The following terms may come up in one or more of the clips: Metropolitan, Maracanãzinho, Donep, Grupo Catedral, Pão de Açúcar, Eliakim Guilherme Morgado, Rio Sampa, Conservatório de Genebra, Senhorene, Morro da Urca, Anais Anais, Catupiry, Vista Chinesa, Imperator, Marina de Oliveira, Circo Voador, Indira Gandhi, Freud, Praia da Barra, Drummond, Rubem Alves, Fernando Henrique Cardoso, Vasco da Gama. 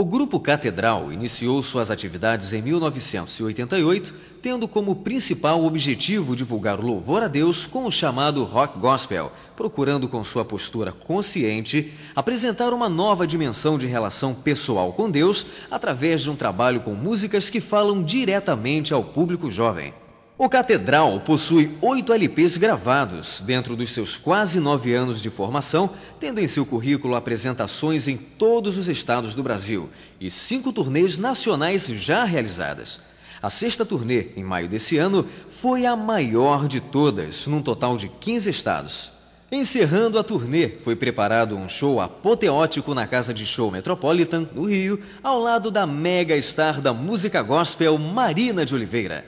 O Grupo Catedral iniciou suas atividades em 1988, tendo como principal objetivo divulgar o louvor a Deus com o chamado rock gospel, procurando com sua postura consciente apresentar uma nova dimensão de relação pessoal com Deus através de um trabalho com músicas que falam diretamente ao público jovem. O Catedral possui 8 LPs gravados dentro dos seus quase 9 anos de formação, tendo em seu currículo apresentações em todos os estados do Brasil e 5 turnês nacionais já realizadas. A 6ª turnê, em maio desse ano, foi a maior de todas, num total de 15 estados. Encerrando a turnê, foi preparado um show apoteótico na Casa de Show Metropolitan, no Rio, ao lado da mega star da música gospel Marina de Oliveira.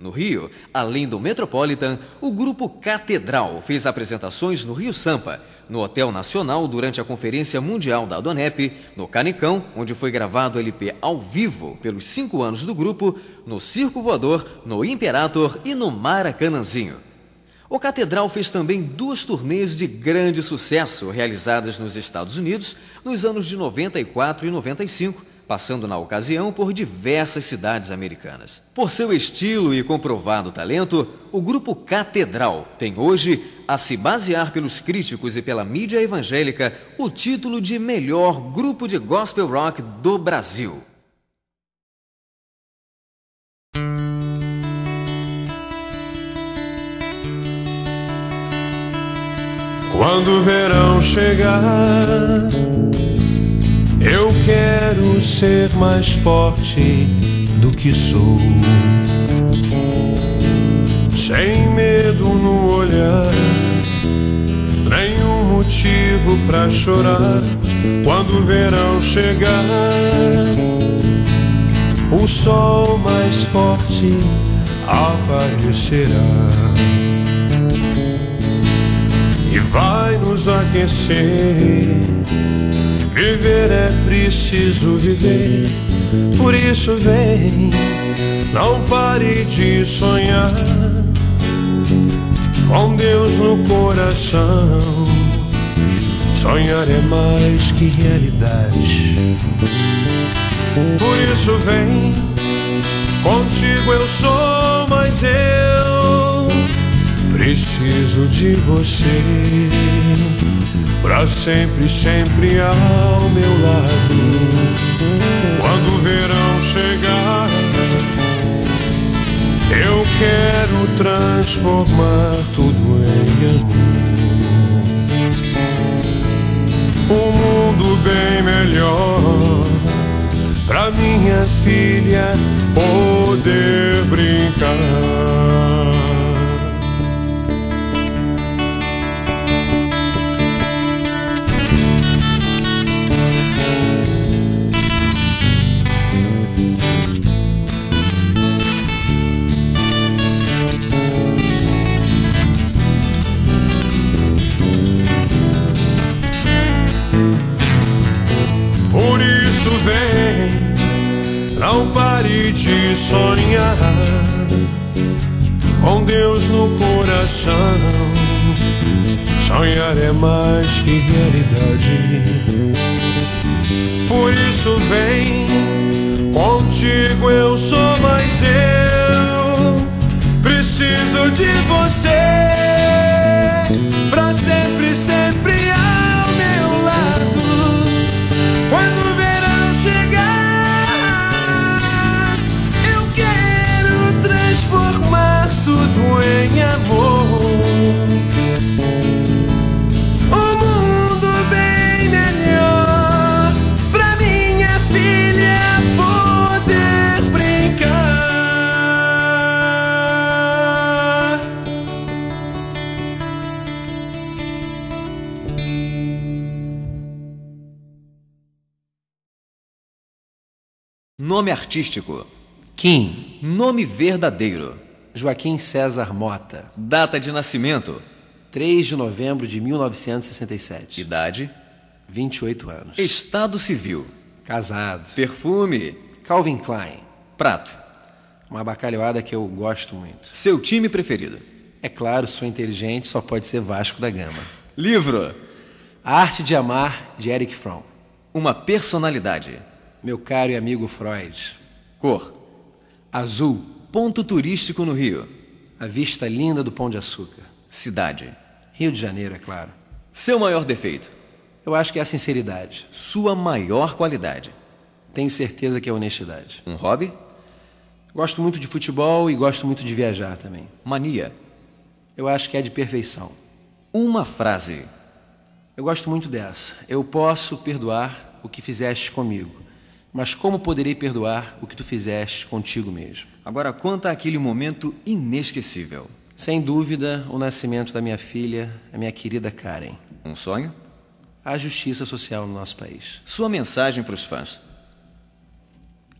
No Rio, além do Metropolitan, o Grupo Catedral fez apresentações no Rio Sampa, no Hotel Nacional durante a Conferência Mundial da Donep, no Canicão, onde foi gravado o LP ao vivo pelos 5 anos do grupo, no Circo Voador, no Imperator e no Maracanãzinho. O Catedral fez também 2 turnês de grande sucesso realizadas nos Estados Unidos nos anos de 94 e 95, passando na ocasião por diversas cidades americanas. Por seu estilo e comprovado talento, o Grupo Catedral tem hoje, a se basear pelos críticos e pela mídia evangélica, o título de melhor grupo de gospel rock do Brasil. Quando o verão chegar, eu quero ser mais forte do que sou, sem medo no olhar, nenhum motivo pra chorar. Quando o verão chegar, o sol mais forte aparecerá e vai nos aquecer. Viver é preciso viver, por isso vem, não pare de sonhar, com Deus no coração. Sonhar é mais que realidade, por isso vem, contigo eu sou, mas eu preciso de você. Pra sempre, sempre ao meu lado. Quando o verão chegar, eu quero transformar tudo em amor. Um mundo bem melhor pra minha filha poder brincar. Não pare de sonhar, com Deus no coração. Sonhar é mais que realidade, por isso vem, contigo eu sou, mas eu preciso de você. Pra sempre, sempre ao meu lado. Quando o verão chegar, tudo em amor, um mundo bem melhor pra minha filha poder brincar. Nome artístico: Kim. Nome verdadeiro: Joaquim César Mota. Data de nascimento: 3 de novembro de 1967. Idade: 28 anos. Estado civil: casado. Perfume: Calvin Klein. Prato: uma abacalhoada que eu gosto muito. Seu time preferido: é claro, sou inteligente, só pode ser Vasco da Gama. Livro: A Arte de Amar, de Eric Fromm. Uma personalidade: meu caro e amigo Freud. Cor: azul. Ponto turístico no Rio: a vista linda do Pão de Açúcar. Cidade: Rio de Janeiro, é claro. Seu maior defeito? Eu acho que é a sinceridade. Sua maior qualidade? Tenho certeza que é a honestidade. Um hobby? Gosto muito de futebol e gosto muito de viajar também. Mania? Eu acho que é de perfeição. Uma frase? Eu gosto muito dessa. Eu posso perdoar o que fizeste comigo, mas como poderei perdoar o que tu fizeste contigo mesmo? Agora, quanto àquele momento inesquecível? Sem dúvida, o nascimento da minha filha, a minha querida Karen. Um sonho? A justiça social no nosso país. Sua mensagem para os fãs?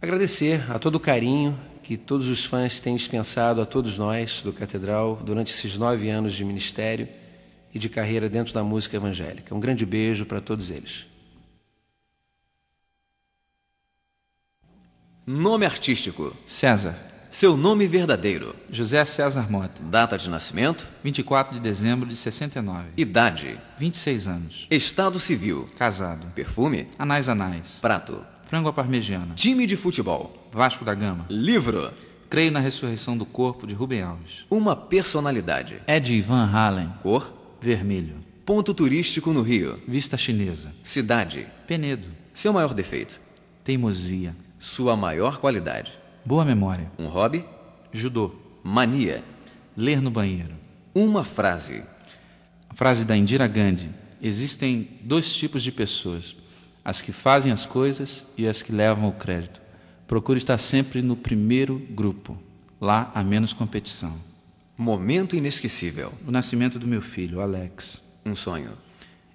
Agradecer a todo o carinho que todos os fãs têm dispensado a todos nós do Catedral durante esses 9 anos de ministério e de carreira dentro da música evangélica. Um grande beijo para todos eles. Nome artístico? César. Seu nome verdadeiro? José César Mota. Data de nascimento? 24 de dezembro de 69. Idade? 26 anos. Estado civil? Casado. Perfume? Anais Anais. Prato? Frango à parmegiana. Time de futebol? Vasco da Gama. Livro? Creio na Ressurreição do Corpo, de Rubem Alves. Uma personalidade? Ed Ivan Halen. Cor? Vermelho. Ponto turístico no Rio? Vista Chinesa. Cidade? Penedo. Seu maior defeito? Teimosia. Sua maior qualidade? Boa memória. Um hobby? Judô. Mania? Ler no banheiro. Uma frase? A frase da Indira Gandhi: existem 2 tipos de pessoas, as que fazem as coisas e as que levam o crédito. Procure estar sempre no primeiro grupo, lá há menos competição. Momento inesquecível? O nascimento do meu filho, Alex. Um sonho?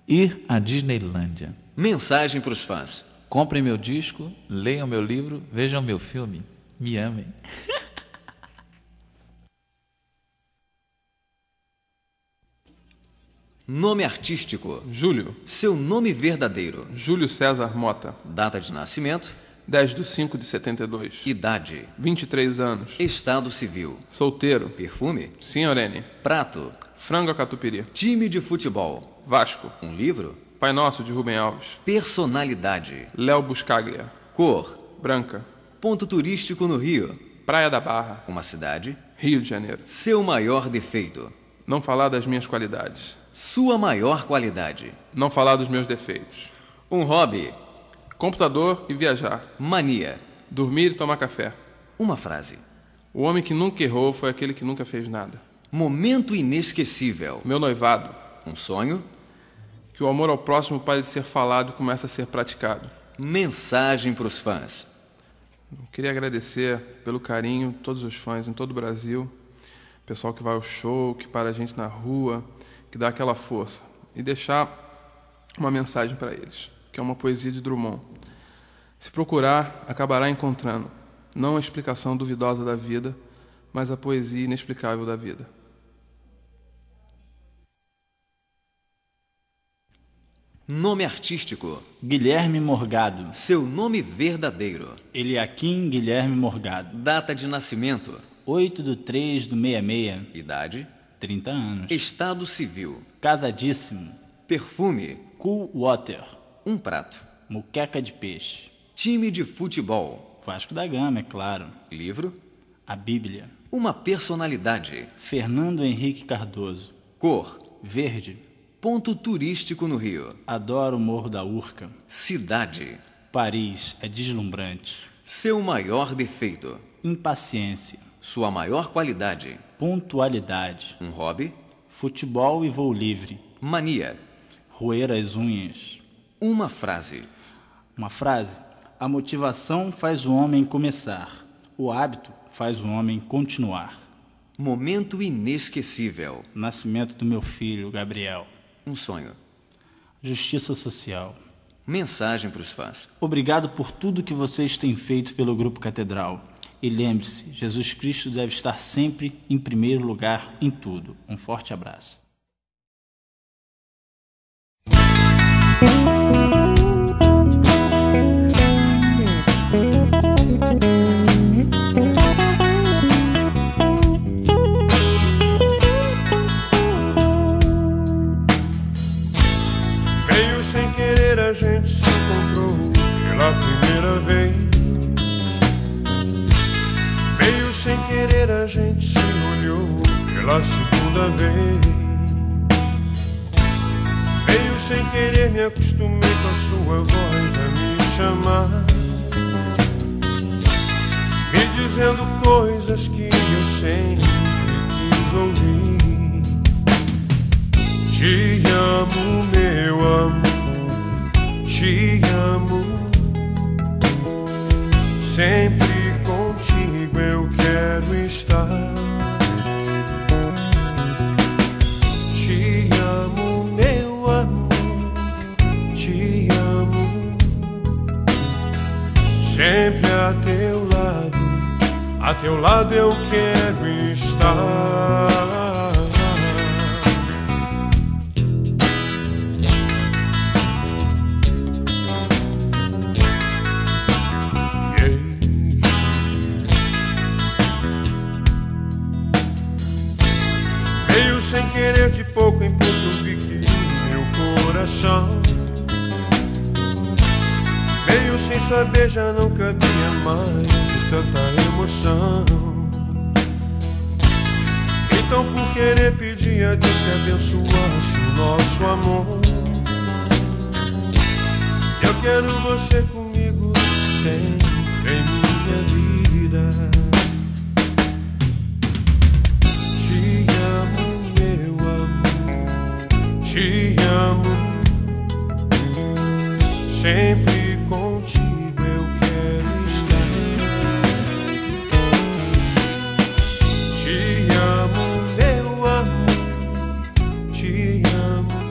Ir à Disneylândia. Mensagem para os fãs? Comprem meu disco, leiam meu livro, vejam meu filme, me amem. Nome artístico? Júlio. Seu nome verdadeiro? Júlio César Mota. Data de nascimento? 10/5/72. Idade? 23 anos. Estado civil? Solteiro. Perfume? Senhorene. Prato? Frango à catupiry. Time de futebol? Vasco. Um livro? Pai Nosso, de Rubem Alves. Personalidade? Léo Buscaglia. Cor? Branca. Ponto turístico no Rio? Praia da Barra. Uma cidade? Rio de Janeiro. Seu maior defeito? Não falar das minhas qualidades. Sua maior qualidade? Não falar dos meus defeitos. Um hobby? Computador e viajar. Mania? Dormir e tomar café. Uma frase? O homem que nunca errou foi aquele que nunca fez nada. Momento inesquecível? Meu noivado. Um sonho? Que o amor ao próximo pare de ser falado e comece a ser praticado. Mensagem para os fãs? Eu queria agradecer pelo carinho todos os fãs em todo o Brasil, pessoal que vai ao show, que para a gente na rua, que dá aquela força. E deixar uma mensagem para eles, que é uma poesia de Drummond. Se procurar, acabará encontrando, não a explicação duvidosa da vida, mas a poesia inexplicável da vida. Nome artístico? Guilherme Morgado. Seu nome verdadeiro? Eliakim Guilherme Morgado. Data de nascimento? 8/3/66. Idade? 30 anos. Estado civil? Casadíssimo. Perfume? Cool Water. Um prato? Muqueca de peixe. Time de futebol? Vasco da Gama, é claro. Livro? A Bíblia. Uma personalidade? Fernando Henrique Cardoso. Cor? Verde. Ponto turístico no Rio? Adoro o Morro da Urca. Cidade? Paris, é deslumbrante. Seu maior defeito? Impaciência. Sua maior qualidade? Pontualidade. Um hobby? Futebol e voo livre. Mania? Roer as unhas. Uma frase? Uma frase? A motivação faz o homem começar, o hábito faz o homem continuar. Momento inesquecível? Nascimento do meu filho, Gabriel. Um sonho? Justiça social. Mensagem para os fãs? Obrigado por tudo que vocês têm feito pelo Grupo Catedral. E lembre-se, Jesus Cristo deve estar sempre em primeiro lugar em tudo. Um forte abraço. A gente se encontrou pela primeira vez. Meio sem querer a gente se olhou pela segunda vez. Meio sem querer me acostumei com a sua voz a me chamar, me dizendo coisas que eu sempre quis ouvir. Te amo, meu amor, te amo. Sempre contigo eu quero estar. Te amo, meu amor, te amo. Sempre a teu lado eu quero estar. Sem querer de pouco em pouco eu piquei meu coração. Meio sem saber já não cabia mais de tanta emoção. Então por querer pedir a Deus que abençoasse o nosso amor. Eu quero você comigo sempre em minha vida. Te amo, sempre contigo eu quero estar. Te amo, meu amor, te amo.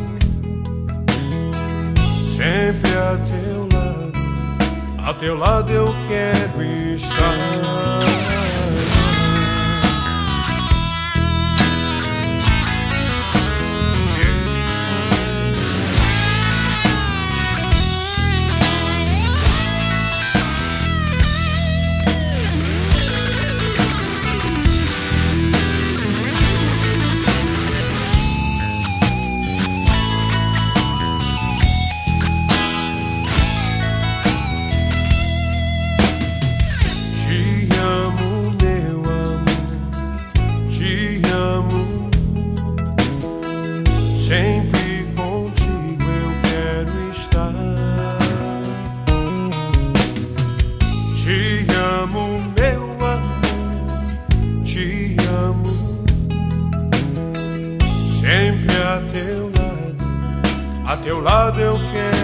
Sempre a teu lado eu quero estar. A teu lado eu quero.